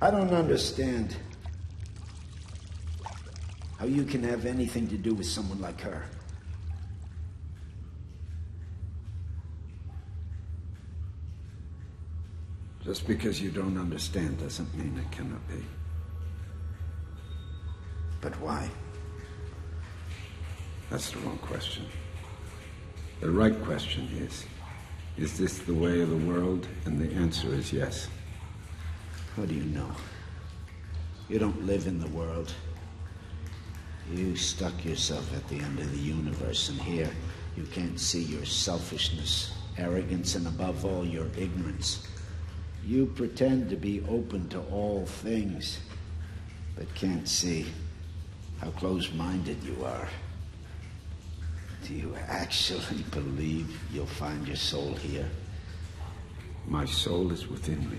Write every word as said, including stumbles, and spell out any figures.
I don't understand how you can have anything to do with someone like her. Just because you don't understand doesn't mean it cannot be. But why? That's the wrong question. The right question is, is this the way of the world? And the answer is yes. How do you know? You don't live in the world. You stuck yourself at the end of the universe, and here you can't see your selfishness, arrogance, and above all, your ignorance. You pretend to be open to all things, but can't see how closed-minded you are. Do you actually believe you'll find your soul here? My soul is within me.